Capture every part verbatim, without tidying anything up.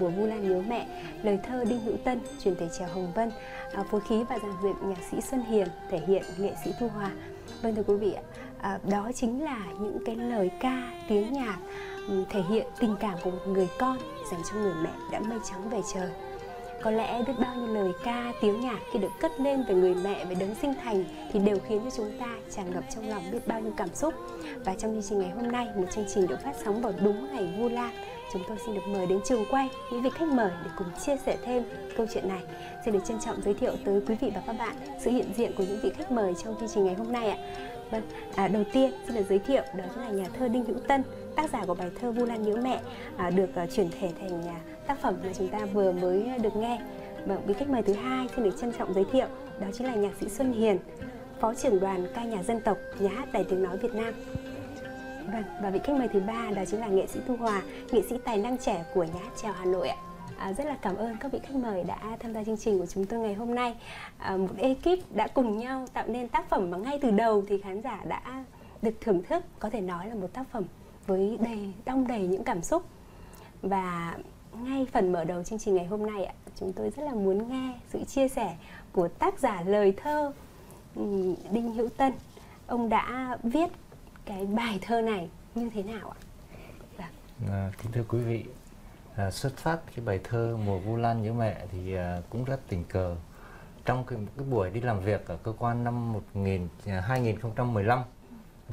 Mùa Vu Lan Nhớ Mẹ, lời thơ Đinh Hữu Tân, chuyển thể Chèo Hồng Vân, à, phối khí và dàn duyệt nhạc sĩ Xuân Hiền, thể hiện nghệ sĩ Thu Hòa. Vâng thưa quý vị, à, đó chính là những cái lời ca, tiếng nhạc thể hiện tình cảm của một người con dành cho người mẹ đã mây trắng về trời. Có lẽ biết bao nhiêu lời ca, tiếng nhạc khi được cất lên về người mẹ, về đấng sinh thành thì đều khiến cho chúng ta tràn ngập trong lòng biết bao nhiêu cảm xúc. Và trong chương trình ngày hôm nay, một chương trình được phát sóng vào đúng ngày Vu Lan, chúng tôi xin được mời đến trường quay những vị khách mời để cùng chia sẻ thêm câu chuyện này. Xin được trân trọng giới thiệu tới quý vị và các bạn sự hiện diện của những vị khách mời trong chương trình ngày hôm nay ạ. Vâng, à, đầu tiên xin được giới thiệu đó chính là nhà thơ Đinh Hữu Tân, tác giả của bài thơ Vu Lan Nhớ Mẹ, à, được à, chuyển thể thành à, tác phẩm mà chúng ta vừa mới à, được nghe. Vâng, vị khách mời thứ hai xin được trân trọng giới thiệu đó chính là nhạc sĩ Xuân Hiền, phó trưởng đoàn ca nhà dân tộc, nhà hát Đài Tiếng Nói Việt Nam. Vâng, và vị khách mời thứ ba đó chính là nghệ sĩ Thu Hòa, nghệ sĩ tài năng trẻ của nhà hát Chèo Hà Nội ạ. À, rất là cảm ơn các vị khách mời đã tham gia chương trình của chúng tôi ngày hôm nay. À, một ekip đã cùng nhau tạo nên tác phẩm mà ngay từ đầu thì khán giả đã được thưởng thức, có thể nói là một tác phẩm với đầy đong đầy những cảm xúc. Và ngay phần mở đầu chương trình ngày hôm nay ạ, chúng tôi rất là muốn nghe sự chia sẻ của tác giả lời thơ Đinh Hữu Tân. Ông đã viết cái bài thơ này như thế nào ạ? À, kính thưa quý vị, à, xuất phát cái bài thơ Mùa Vu Lan Nhớ Mẹ thì à, cũng rất tình cờ. Trong cái, cái buổi đi làm việc ở cơ quan năm một nghìn, hai nghìn không trăm mười lăm,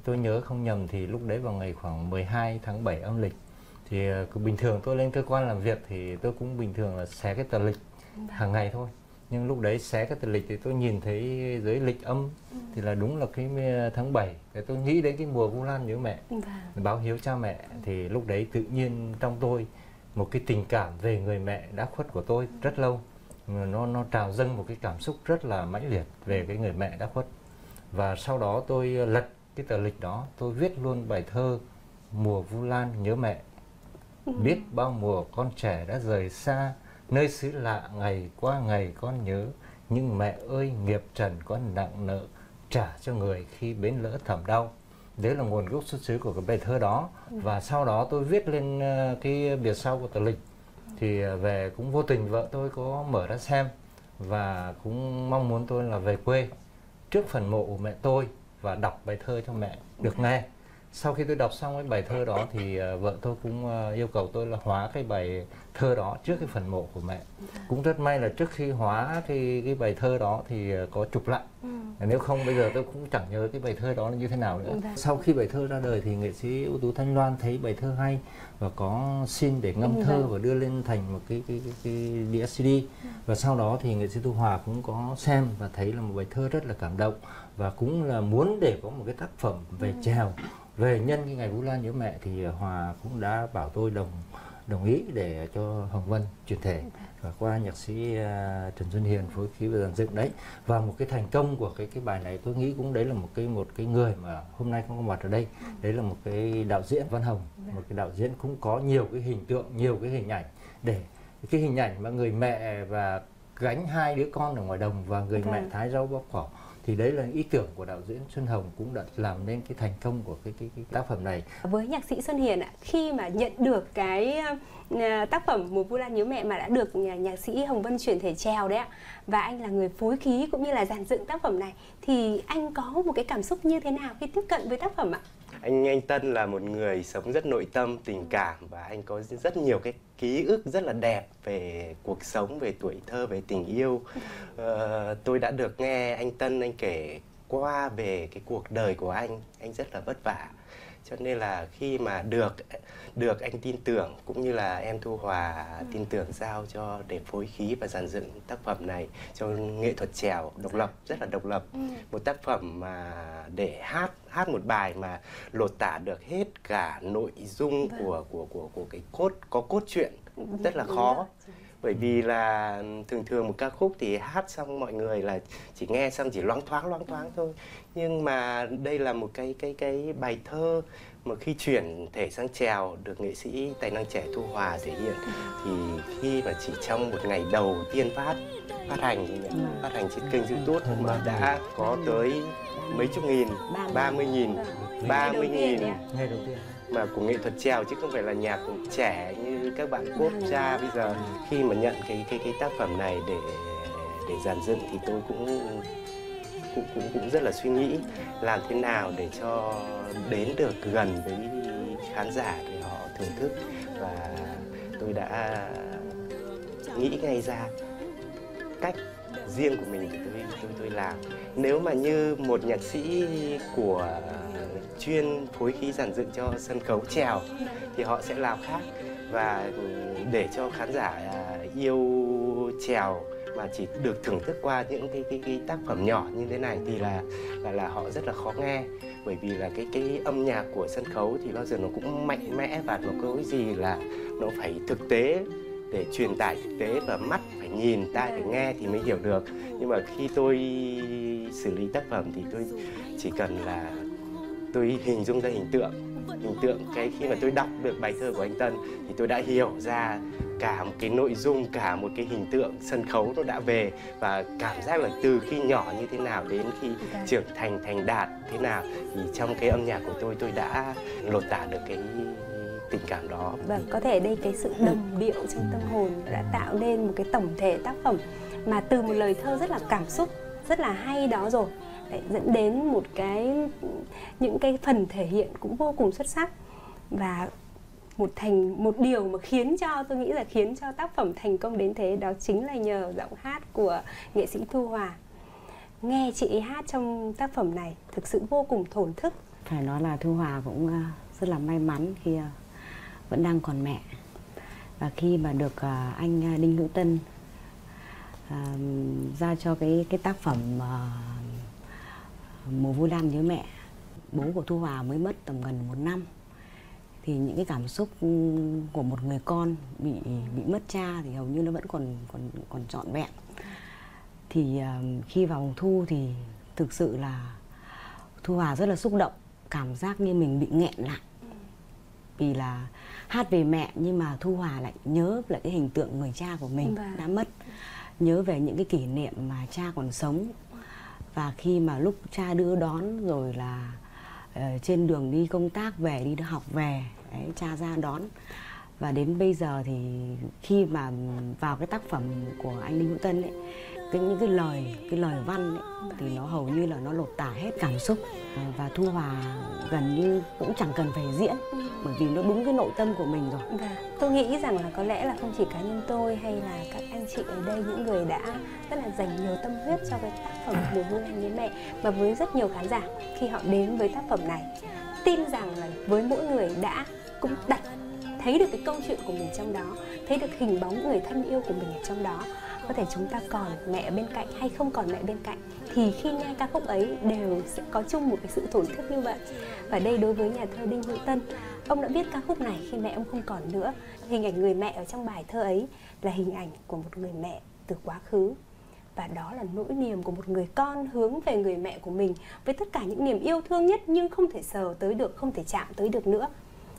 tôi nhớ không nhầm thì lúc đấy vào ngày khoảng mười hai tháng bảy âm lịch. Thì à, bình thường tôi lên cơ quan làm việc thì tôi cũng bình thường là xé cái tờ lịch hàng ngày thôi. Nhưng lúc đấy xé cái tờ lịch thì tôi nhìn thấy dưới lịch âm ừ. thì là đúng là cái tháng bảy. Cái tôi nghĩ đến cái Mùa Vu Lan Nhớ Mẹ, ừ. báo hiếu cha mẹ. ừ. Thì lúc đấy tự nhiên trong tôi một cái tình cảm về người mẹ đã khuất của tôi rất lâu, nó nó trào dâng một cái cảm xúc rất là mãnh liệt về cái người mẹ đã khuất. Và sau đó tôi lật cái tờ lịch đó, tôi viết luôn bài thơ Mùa Vu Lan Nhớ Mẹ. ừ. Biết bao mùa con trẻ đã rời xa nơi xứ lạ, ngày qua ngày con nhớ, nhưng mẹ ơi nghiệp trần con nặng nợ trả cho người khi bến lỡ thầm đau. Đấy là nguồn gốc xuất xứ của cái bài thơ đó. ừ. Và sau đó tôi viết lên cái bìa sau của tờ lịch. Thì về cũng vô tình vợ tôi có mở ra xem và cũng mong muốn tôi là về quê trước phần mộ của mẹ tôi và đọc bài thơ cho mẹ được nghe. Sau khi tôi đọc xong cái bài thơ đó thì vợ tôi cũng yêu cầu tôi là hóa cái bài thơ đó trước cái phần mộ của mẹ. Cũng rất may là trước khi hóa cái, cái bài thơ đó thì có chụp lại. Nếu không bây giờ tôi cũng chẳng nhớ cái bài thơ đó là như thế nào nữa. Sau khi bài thơ ra đời thì nghệ sĩ ưu tú Thanh Loan thấy bài thơ hay và có xin để ngâm thơ và đưa lên thành một cái, cái, cái, cái đĩa xê đê. Và sau đó thì nghệ sĩ Thu Hòa cũng có xem và thấy là một bài thơ rất là cảm động, và cũng là muốn để có một cái tác phẩm về chèo, về nhân cái ngày Vu Lan Nhớ Mẹ, thì Hòa cũng đã bảo tôi đồng đồng ý để cho Hồng Vân chuyển thể, và qua nhạc sĩ uh, Trần Xuân Hiền phối khí và dàn dựng đấy. Và một cái thành công của cái cái bài này tôi nghĩ cũng đấy là một cái một cái người mà hôm nay không có mặt ở đây, đấy là một cái đạo diễn Văn Hồng, một cái đạo diễn cũng có nhiều cái hình tượng, nhiều cái hình ảnh, để cái hình ảnh mà người mẹ và gánh hai đứa con ở ngoài đồng và người mẹ thái rau bóp cỏ. Thì đấy là ý tưởng của đạo diễn Xuân Hồng cũng đã làm nên cái thành công của cái, cái, cái tác phẩm này. Với nhạc sĩ Xuân Hiền ạ, khi mà nhận được cái tác phẩm Mùa Vu Lan Nhớ Mẹ mà đã được nhạc sĩ Hồng Vân chuyển thể chèo đấy ạ, và anh là người phối khí cũng như là dàn dựng tác phẩm này, thì anh có một cái cảm xúc như thế nào khi tiếp cận với tác phẩm ạ? Anh anh Tân là một người sống rất nội tâm, tình cảm, và anh có rất nhiều cái ký ức rất là đẹp về cuộc sống, về tuổi thơ, về tình yêu. Ờ, tôi đã được nghe anh Tân anh kể qua về cái cuộc đời của anh, anh rất là vất vả. Cho nên là khi mà được được anh tin tưởng, cũng như là em Thu Hòa tin tưởng giao cho để phối khí và dàn dựng tác phẩm này cho nghệ thuật chèo độc lập, rất là độc lập. Một tác phẩm mà để hát hát một bài mà lột tả được hết cả nội dung của của của của cái cốt, có cốt truyện rất là khó. Bởi vì là thường thường một ca khúc thì hát xong mọi người là chỉ nghe xong chỉ loáng thoáng loáng thoáng thôi, nhưng mà đây là một cái cái cái bài thơ mà khi chuyển thể sang chèo được nghệ sĩ tài năng trẻ Thu Hòa thể hiện, thì khi mà chỉ trong một ngày đầu tiên phát phát hành phát hành trên kênh YouTube mà đã có tới mấy chục nghìn, ba mươi nghìn ba mươi nghìn mà của nghệ thuật chèo, chứ không phải là nhạc trẻ như các bạn cốt ra bây giờ. Khi mà nhận cái cái cái tác phẩm này để để dàn dựng thì tôi cũng cũng cũng cũng rất là suy nghĩ làm thế nào để cho đến được gần với khán giả để họ thưởng thức, và tôi đã nghĩ ngay ra cách riêng của mình để tôi tôi tôi làm. Nếu mà như một nhạc sĩ của chuyên phối khí dàn dựng cho sân khấu chèo thì họ sẽ làm khác, và để cho khán giả yêu chèo mà chỉ được thưởng thức qua những cái, cái, cái tác phẩm nhỏ như thế này thì là là là họ rất là khó nghe. Bởi vì là cái cái âm nhạc của sân khấu thì bao giờ nó cũng mạnh mẽ, và nó có cái gì là nó phải thực tế để truyền tải thực tế, và mắt phải nhìn, tai phải nghe thì mới hiểu được. Nhưng mà khi tôi xử lý tác phẩm thì tôi chỉ cần là tôi hình dung ra hình tượng, hình tượng cái khi mà tôi đọc được bài thơ của anh Tân thì tôi đã hiểu ra cả một cái nội dung, cả một cái hình tượng sân khấu nó đã về, và cảm giác là từ khi nhỏ như thế nào đến khi trưởng thành thành đạt thế nào, thì trong cái âm nhạc của tôi tôi đã lột tả được cái tình cảm đó. Vâng, có thể đây cái sự đồng điệu trong tâm hồn đã tạo nên một cái tổng thể tác phẩm mà từ một lời thơ rất là cảm xúc, rất là hay đó rồi dẫn đến một cái những cái phần thể hiện cũng vô cùng xuất sắc, và một thành một điều mà khiến cho tôi nghĩ là khiến cho tác phẩm thành công đến thế, đó chính là nhờ giọng hát của nghệ sĩ Thu Hòa. Nghe chị ấy hát trong tác phẩm này thực sự vô cùng thổn thức. Phải nói là Thu Hòa cũng rất là may mắn khi vẫn đang còn mẹ, và khi mà được anh Đinh Hữu Tân ra cho cái cái tác phẩm Mùa Vu Lan Nhớ Mẹ. Bố của Thu Hòa mới mất tầm gần một năm, thì những cái cảm xúc của một người con bị bị mất cha thì hầu như nó vẫn còn còn còn trọn vẹn. Thì khi vào mùa thu thì thực sự là Thu Hòa rất là xúc động, cảm giác như mình bị nghẹn lại, vì là hát về mẹ nhưng mà Thu Hòa lại nhớ lại cái hình tượng người cha của mình đã mất, nhớ về những cái kỷ niệm mà cha còn sống. Và khi mà lúc cha đưa đón rồi là uh, trên đường đi công tác về, đi học về, đấy, cha ra đón. Và đến bây giờ thì khi mà vào cái tác phẩm của anh Đinh Hữu Tân ấy, cái những cái lời cái lời văn ấy, thì nó hầu như là nó lột tả hết cảm xúc, và Thu Hòa gần như cũng chẳng cần phải diễn bởi vì nó đúng cái nội tâm của mình rồi. Và tôi nghĩ rằng là có lẽ là không chỉ cá nhân tôi hay là các anh chị ở đây, những người đã rất là dành nhiều tâm huyết cho cái tác phẩm Mùa Vu Lan Nhớ Mẹ, mà với rất nhiều khán giả khi họ đến với tác phẩm này, tin rằng là với mỗi người đã cũng đặt thấy được cái câu chuyện của mình trong đó, thấy được hình bóng người thân yêu của mình ở trong đó. Có thể chúng ta còn mẹ bên cạnh hay không còn mẹ bên cạnh, thì khi nghe ca khúc ấy đều sẽ có chung một cái sự tổn thức như vậy. Và đây đối với nhà thơ Đinh Hữu Tân, ông đã viết ca khúc này khi mẹ ông không còn nữa. Hình ảnh người mẹ ở trong bài thơ ấy là hình ảnh của một người mẹ từ quá khứ. Và đó là nỗi niềm của một người con hướng về người mẹ của mình với tất cả những niềm yêu thương nhất nhưng không thể sờ tới được, không thể chạm tới được nữa.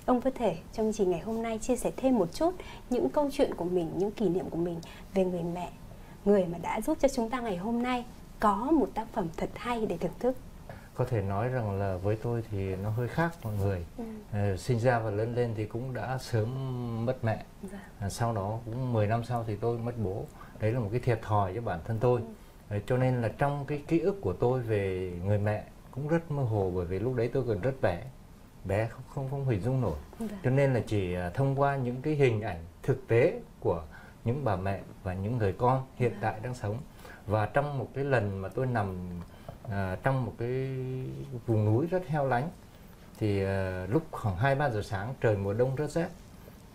Ông có thể trong chương trình ngày hôm nay chia sẻ thêm một chút những câu chuyện của mình, những kỷ niệm của mình về người mẹ, người mà đã giúp cho chúng ta ngày hôm nay có một tác phẩm thật hay để thưởng thức. Có thể nói rằng là với tôi thì nó hơi khác mọi người. Ừ. À, sinh ra và lớn lên thì cũng đã sớm mất mẹ. Dạ. À, sau đó cũng mười năm sau thì tôi mất bố. Đấy là một cái thiệt thòi cho bản thân tôi. Ừ. À, cho nên là trong cái ký ức của tôi về người mẹ cũng rất mơ hồ, bởi vì lúc đấy tôi còn rất bé. bé không không, không hình dung nổi. Dạ. Cho nên là chỉ thông qua những cái hình ảnh thực tế của những bà mẹ và những người con hiện dạ. tại đang sống. Và trong một cái lần mà tôi nằm à, trong một cái vùng núi rất heo lánh, thì à, lúc khoảng hai ba giờ sáng, trời mùa đông rất rét,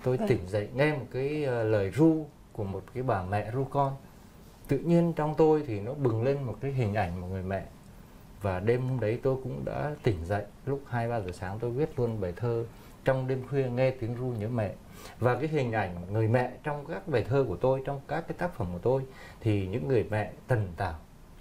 tôi dạ. tỉnh dậy nghe một cái à, lời ru của một cái bà mẹ ru con. Tự nhiên trong tôi thì nó bừng lên một cái hình ảnh một người mẹ. Và đêm hôm đấy tôi cũng đã tỉnh dậy, lúc hai ba giờ sáng tôi viết luôn bài thơ Trong đêm khuya nghe tiếng ru nhớ mẹ. Và cái hình ảnh người mẹ trong các bài thơ của tôi, trong các cái tác phẩm của tôi, thì những người mẹ tần tảo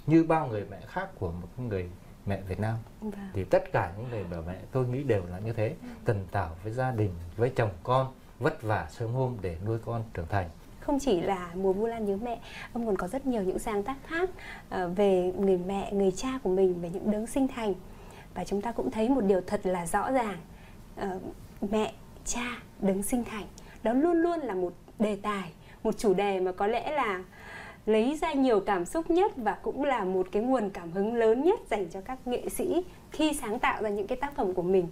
như bao người mẹ khác của một người mẹ Việt Nam. Và... thì tất cả những người bà mẹ tôi nghĩ đều là như thế, tần tảo với gia đình, với chồng con, vất vả sớm hôm để nuôi con trưởng thành. Không chỉ là Mùa Vu Lan Nhớ Mẹ, ông còn có rất nhiều những sáng tác khác về người mẹ, người cha của mình, về những đấng sinh thành. Và chúng ta cũng thấy một điều thật là rõ ràng, mẹ, cha, đấng sinh thành, đó luôn luôn là một đề tài, một chủ đề mà có lẽ là lấy ra nhiều cảm xúc nhất, và cũng là một cái nguồn cảm hứng lớn nhất dành cho các nghệ sĩ khi sáng tạo ra những cái tác phẩm của mình.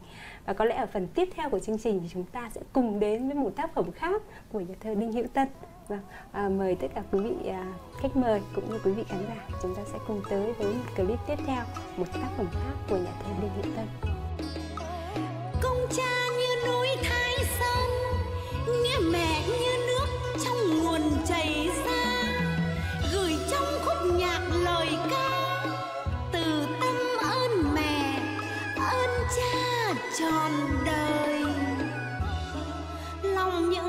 Và có lẽ ở phần tiếp theo của chương trình thì chúng ta sẽ cùng đến với một tác phẩm khác của nhà thơ Đinh Hữu Tân. À, mời tất cả quý vị à, khách mời cũng như quý vị khán giả, chúng ta sẽ cùng tới với một clip tiếp theo, một tác phẩm khác của nhà thơ Đinh Hữu Tân. Công cha như núi Thái Sông, nghĩa mẹ như nước trong nguồn chảy ra, gửi trong khúc nhạc lời ca từ tâm ơn mẹ, ơn cha trọn đời. Lòng những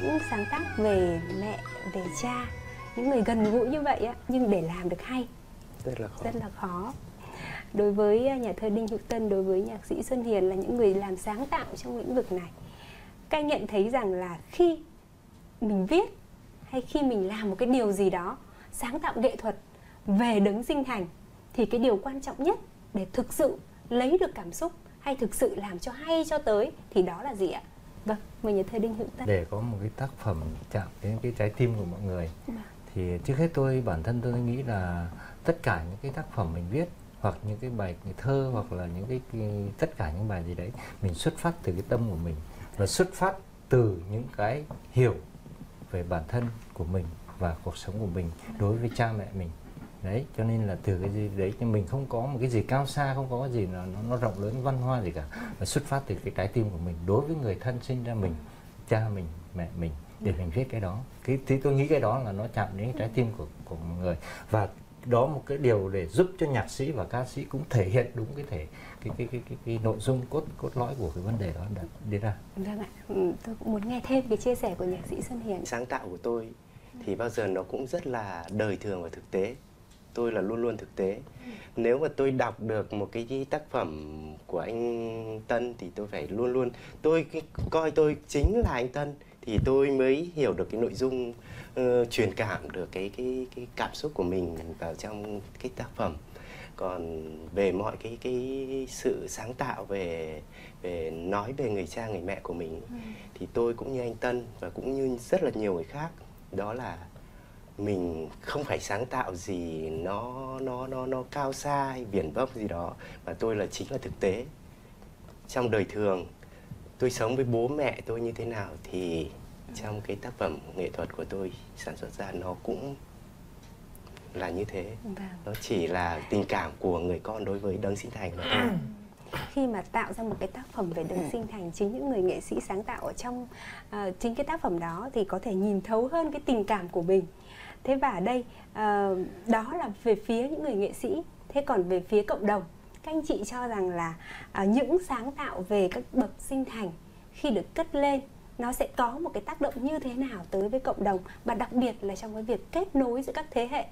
những sáng tác về mẹ, về cha, những người gần gũi như vậy á, nhưng để làm được hay rất là khó. Rất là khó. đối với nhà thơ Đinh Hữu Tân, đối với nhạc sĩ Xuân Hiền là những người làm sáng tạo trong lĩnh vực này. Các anh nhận thấy rằng là khi mình viết hay khi mình làm một cái điều gì đó sáng tạo nghệ thuật về đấng sinh thành thì cái điều quan trọng nhất để thực sự lấy được cảm xúc hay thực sự làm cho hay cho tới thì đó là gì ạ? Vâng, mời nhà thơ Đinh Hữu Tân. Để có một cái tác phẩm chạm đến cái trái tim của mọi người vâng. thì trước hết tôi bản thân tôi nghĩ là tất cả những cái tác phẩm mình viết hoặc những cái bài những thơ hoặc là những cái, cái tất cả những bài gì đấy mình xuất phát từ cái tâm của mình và xuất phát từ những cái hiểu về bản thân của mình và cuộc sống của mình đối với cha mẹ mình. Đấy, cho nên là từ cái gì đấy nhưng mình không có một cái gì cao xa, không có cái gì nó, nó, nó rộng lớn văn hoa gì cả, mà xuất phát từ cái trái tim của mình đối với người thân sinh ra mình, cha mình, mẹ mình, để mình viết cái đó. Cái, thì tôi nghĩ cái đó là nó chạm đến trái tim của, của mọi người. Và đó một cái điều để giúp cho nhạc sĩ và ca sĩ cũng thể hiện đúng cái thể cái cái cái cái, cái nội dung cốt cốt lõi của cái vấn đề đó đã đi ra. Vâng ạ, tôi cũng muốn nghe thêm cái chia sẻ của nhạc sĩ Xuân Hiền. Sáng tạo của tôi thì bao giờ nó cũng rất là đời thường và thực tế. Tôi là luôn luôn thực tế. Nếu mà tôi đọc được một cái tác phẩm của anh Tân thì tôi phải luôn luôn tôi coi tôi chính là anh Tân thì tôi mới hiểu được cái nội dung, uh, truyền cảm được cái, cái cái cảm xúc của mình vào trong cái tác phẩm. Còn về mọi cái cái sự sáng tạo về về nói về người cha người mẹ của mình ừ. thì tôi cũng như anh Tân và cũng như rất là nhiều người khác, đó là mình không phải sáng tạo gì nó nó nó nó cao xa hay viển vông gì đó, mà tôi là chính là thực tế trong đời thường. Tôi sống với bố mẹ tôi như thế nào thì trong cái tác phẩm nghệ thuật của tôi sản xuất ra nó cũng là như thế. Vâng. Nó chỉ là tình cảm của người con đối với đấng sinh thành. Khi mà tạo ra một cái tác phẩm về đấng sinh thành, chính những người nghệ sĩ sáng tạo ở trong uh, chính cái tác phẩm đó thì có thể nhìn thấu hơn cái tình cảm của mình. Thế và ở đây uh, đó là về phía những người nghệ sĩ. Thế còn về phía cộng đồng, các anh chị cho rằng là à, những sáng tạo về các bậc sinh thành khi được cất lên nó sẽ có một cái tác động như thế nào tới với cộng đồng, và đặc biệt là trong cái việc kết nối giữa các thế hệ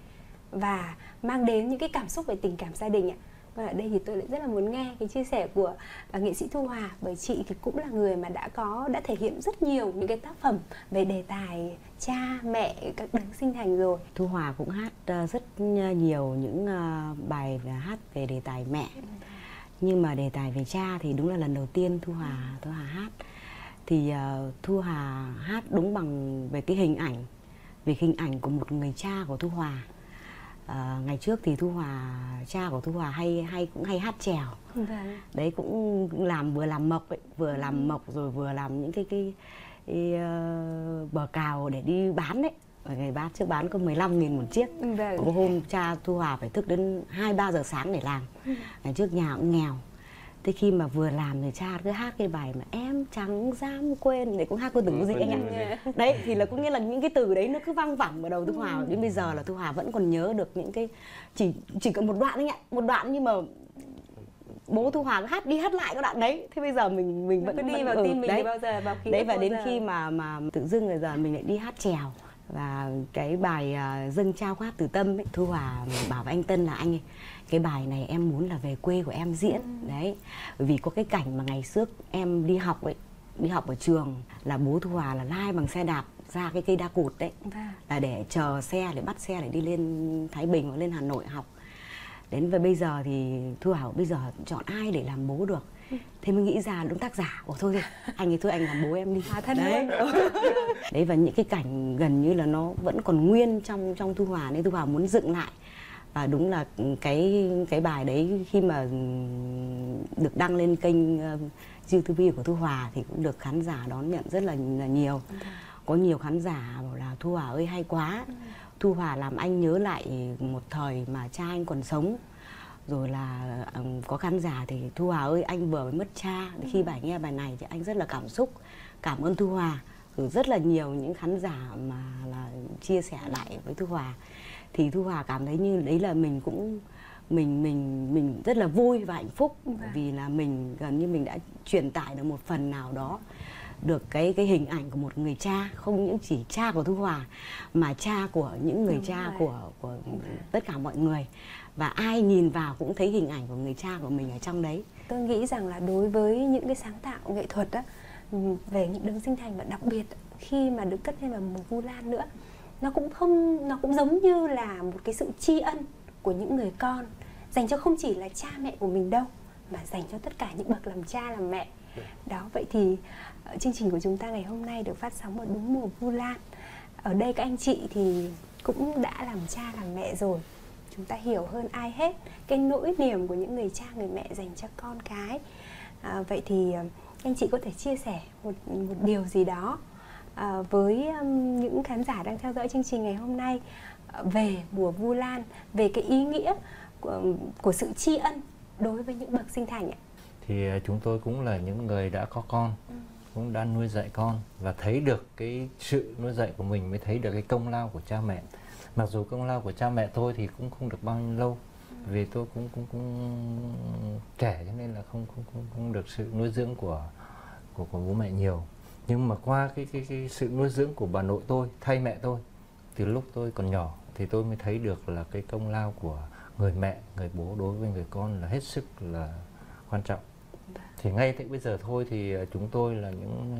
và mang đến những cái cảm xúc về tình cảm gia đình ạ. Và ở đây thì tôi lại rất là muốn nghe cái chia sẻ của à, nghệ sĩ Thu Hòa, bởi chị thì cũng là người mà đã có đã thể hiện rất nhiều những cái tác phẩm về đề tài cha mẹ các đấng sinh thành rồi. Thu Hòa cũng hát rất nhiều những bài hát về đề tài mẹ, nhưng mà đề tài về cha thì đúng là lần đầu tiên Thu Hòa Thu Hòa hát. Thì uh, Thu Hòa hát đúng bằng về cái hình ảnh, về hình ảnh của một người cha của Thu Hòa. À, ngày trước thì Thu Hòa, cha của Thu Hòa hay hay cũng hay hát chèo. Vâng. Đấy, cũng làm vừa làm mộc ấy, vừa làm mộc rồi vừa làm những cái cái, cái uh, bờ cào để đi bán đấy. Ở ngày bán trước bán có mười lăm nghìn một chiếc. Vâng. Một hôm cha Thu Hòa phải thức đến hai ba giờ sáng để làm. Ngày trước nhà cũng nghèo. Thế khi mà vừa làm thì cha cứ hát cái bài mà em chẳng dám quên, để cũng hát cô từng cái gì anh ạ. Đấy thì là cũng nghĩa là những cái từ đấy nó cứ văng vẳng vào đầu Thu Hòa. Đến bây giờ là Thu Hòa vẫn còn nhớ được những cái chỉ chỉ cần một đoạn anh ạ, một đoạn, nhưng mà bố Thu Hòa cứ hát đi hát lại cái đoạn đấy. Thế bây giờ mình mình vẫn cứ đi vào tim mình thì bao giờ vào khi đấy, và đến khi mà mà tự dưng rồi giờ mình lại đi hát chèo. Và cái bài uh, Dâng Trao Khúc Hát Từ Tâm ấy, Thu Hòa bảo với anh Tân là anh ấy, cái bài này em muốn là về quê của em diễn. Ừ. Đấy, vì có cái cảnh mà ngày trước em đi học ấy, đi học ở trường là bố Thu Hòa là lai bằng xe đạp ra cái cây đa cụt đấy. Ừ. Là để chờ xe, để bắt xe để đi lên Thái Bình hoặc lên Hà Nội học. Đến và bây giờ thì Thu Hòa bây giờ chọn ai để làm bố được. Thế mới nghĩ ra đúng tác giả. Ủa thôi thì anh ấy thôi anh làm bố em đi. À, thân đấy. Đấy, và những cái cảnh gần như là nó vẫn còn nguyên trong trong Thu Hòa, nên Thu Hòa muốn dựng lại. Và đúng là cái cái bài đấy khi mà được đăng lên kênh uh, YouTube của Thu Hòa thì cũng được khán giả đón nhận rất là, là nhiều. Có nhiều khán giả bảo là Thu Hòa ơi hay quá, Thu Hòa làm anh nhớ lại một thời mà cha anh còn sống. Rồi là um, có khán giả thì Thu Hòa ơi anh vừa mới mất cha. Ừ. Khi bà nghe bài này thì anh rất là cảm xúc. Cảm ơn Thu Hòa. Rồi rất là nhiều những khán giả mà là chia sẻ lại với Thu Hòa. Thì Thu Hòa cảm thấy như đấy là mình cũng Mình mình mình rất là vui và hạnh phúc. Ừ. Vì là mình gần như mình đã truyền tải được một phần nào đó được cái cái hình ảnh của một người cha, không những chỉ cha của Thu Hòa mà cha của những người Đúng cha rồi. của của tất cả mọi người, và ai nhìn vào cũng thấy hình ảnh của người cha của mình ở trong đấy. Tôi nghĩ rằng là đối với những cái sáng tạo nghệ thuật đó, về những Đấng Sinh Thành, và đặc biệt khi mà được cất lên vào Mùa Vu Lan nữa, nó cũng không nó cũng giống như là một cái sự tri ân của những người con dành cho không chỉ là cha mẹ của mình đâu, mà dành cho tất cả những bậc làm cha làm mẹ. Đó, vậy thì chương trình của chúng ta ngày hôm nay được phát sóng vào đúng mùa Vu Lan. Ở đây các anh chị thì cũng đã làm cha làm mẹ rồi, chúng ta hiểu hơn ai hết cái nỗi niềm của những người cha người mẹ dành cho con cái. À, vậy thì anh chị có thể chia sẻ một, một điều gì đó à, với um, những khán giả đang theo dõi chương trình ngày hôm nay về mùa Vu Lan, về cái ý nghĩa của, của sự tri ân đối với những bậc sinh thành ạ. Thì chúng tôi cũng là những người đã có con, ừ. cũng đã nuôi dạy con, và thấy được cái sự nuôi dạy của mình mới thấy được cái công lao của cha mẹ. Mặc dù công lao của cha mẹ thôi thì cũng không được bao nhiêu lâu, ừ. vì tôi cũng cũng cũng trẻ cho nên là không không không, không được sự nuôi dưỡng của, của của bố mẹ nhiều. Nhưng mà qua cái, cái cái sự nuôi dưỡng của bà nội tôi thay mẹ tôi từ lúc tôi còn nhỏ, thì tôi mới thấy được là cái công lao của người mẹ, người bố đối với người con là hết sức là quan trọng. Thì ngay tại bây giờ thôi thì chúng tôi là những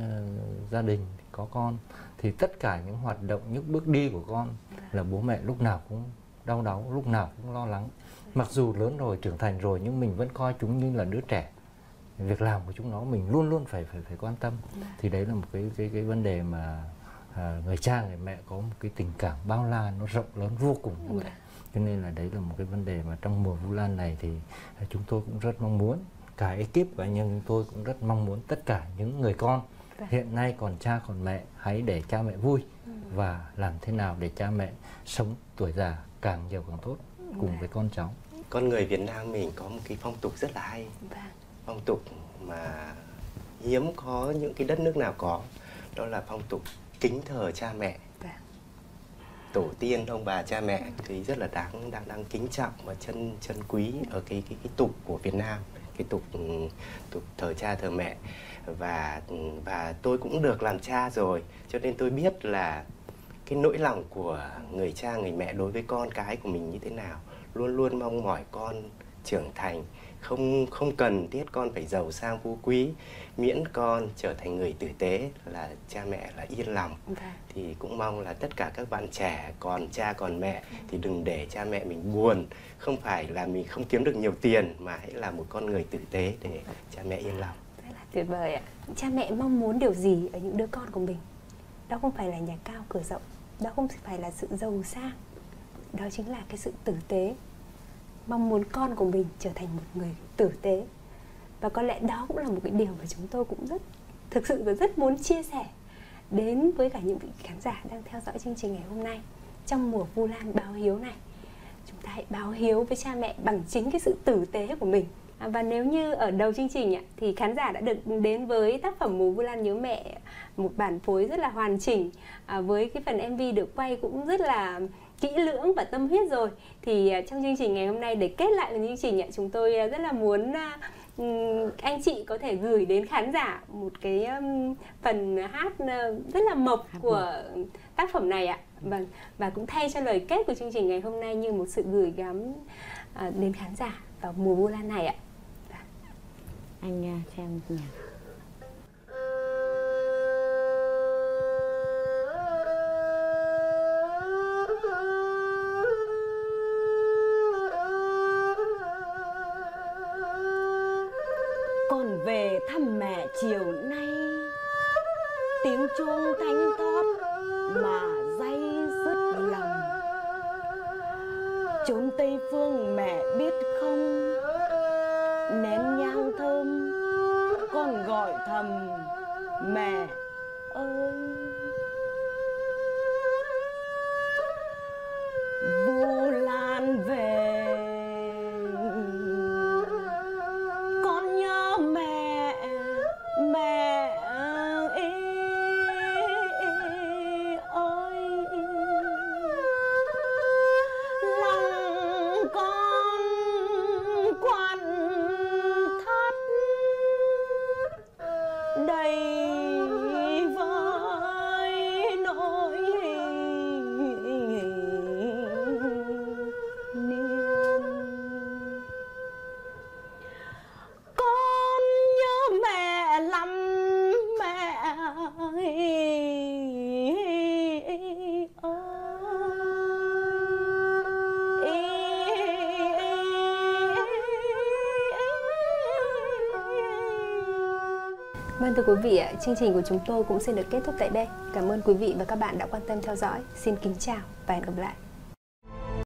uh, gia đình có con, thì tất cả những hoạt động, những bước đi của con là bố mẹ lúc nào cũng đau đáu, lúc nào cũng lo lắng. Mặc dù lớn rồi, trưởng thành rồi, nhưng mình vẫn coi chúng như là đứa trẻ. Việc làm của chúng nó mình luôn luôn phải phải phải quan tâm. Thì đấy là một cái cái cái vấn đề mà uh, người cha người mẹ có một cái tình cảm bao la, nó rộng lớn vô cùng. Cho nên là đấy là một cái vấn đề mà trong mùa Vu Lan này thì chúng tôi cũng rất mong muốn, cả ekip và anh em chúng tôi cũng rất mong muốn tất cả những người con hiện nay còn cha còn mẹ, hãy để cha mẹ vui, và làm thế nào để cha mẹ sống tuổi già càng nhiều càng tốt cùng với con cháu. Con người Việt Nam mình có một cái phong tục rất là hay, phong tục mà hiếm có những cái đất nước nào có, đó là phong tục kính thờ cha mẹ, tổ tiên ông bà cha mẹ, thì rất là đáng đáng đáng kính trọng và chân chân quý ở cái cái, cái tục của Việt Nam, cái tục tục thờ cha thờ mẹ. Và và tôi cũng được làm cha rồi, cho nên tôi biết là cái nỗi lòng của người cha người mẹ đối với con cái của mình như thế nào, luôn luôn mong mỏi con trưởng thành, không không cần thiết con phải giàu sang phú quý, miễn con trở thành người tử tế là cha mẹ là yên lòng. Okay. Thì cũng mong là tất cả các bạn trẻ còn cha còn mẹ thì đừng để cha mẹ mình buồn, không phải là mình không kiếm được nhiều tiền, mà hãy là một con người tử tế để cha mẹ yên lòng. Rất là tuyệt vời ạ. Cha mẹ mong muốn điều gì ở những đứa con của mình? Đó không phải là nhà cao cửa rộng, đó không phải là sự giàu sang, đó chính là cái sự tử tế. Mong muốn con của mình trở thành một người tử tế. Và có lẽ đó cũng là một cái điều mà chúng tôi cũng rất thực sự và rất muốn chia sẻ đến với cả những vị khán giả đang theo dõi chương trình ngày hôm nay. Trong mùa Vu Lan báo hiếu này, chúng ta hãy báo hiếu với cha mẹ bằng chính cái sự tử tế của mình. à, Và nếu như ở đầu chương trình thì khán giả đã được đến với tác phẩm Mùa Vu Lan Nhớ Mẹ, một bản phối rất là hoàn chỉnh, à, với cái phần em vê được quay cũng rất là kỹ lưỡng và tâm huyết rồi. Thì trong chương trình ngày hôm nay, để kết lại chương trình, chúng tôi rất là muốn anh chị có thể gửi đến khán giả một cái phần hát rất là mộc của tác phẩm này ạ, và, và cũng thay cho lời kết của chương trình ngày hôm nay như một sự gửi gắm đến khán giả vào mùa Vu Lan này ạ. Anh xem nhạc. Về thăm mẹ chiều nay, tiếng chuông thanh thót mà day dứt lòng. Chốn Tây Phương mẹ biết không, nén nhang thơm con gọi thầm mẹ ơi. Vu Lan về, đầy Vâng thưa quý vị, chương trình của chúng tôi cũng xin được kết thúc tại đây. Cảm ơn quý vị và các bạn đã quan tâm theo dõi. Xin kính chào và hẹn gặp lại.